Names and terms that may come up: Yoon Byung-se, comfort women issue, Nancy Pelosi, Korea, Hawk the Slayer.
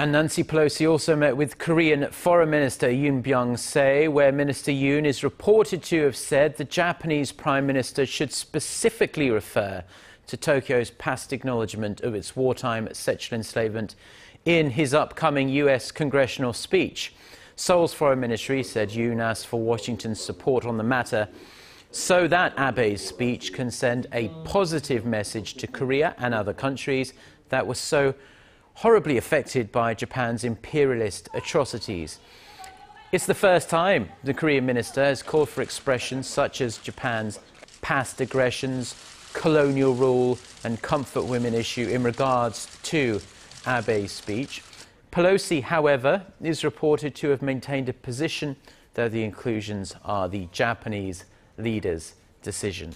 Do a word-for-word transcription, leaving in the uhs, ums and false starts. And Nancy Pelosi also met with Korean Foreign Minister Yoon Byung-se, where Minister Yoon is reported to have said the Japanese Prime Minister should specifically refer to Tokyo's past acknowledgement of its wartime sexual enslavement in his upcoming U S congressional speech. Seoul's Foreign Ministry said Yoon asked for Washington's support on the matter so that Abe's speech can send a positive message to Korea and other countries that were so horribly affected by Japan's imperialist atrocities. It's the first time the Korean minister has called for expressions such as Japan's past aggressions, colonial rule and comfort women issue in regards to Abe's speech. Pelosi, however, is reported to have maintained a position, though the inclusions are the Japanese leader's decision.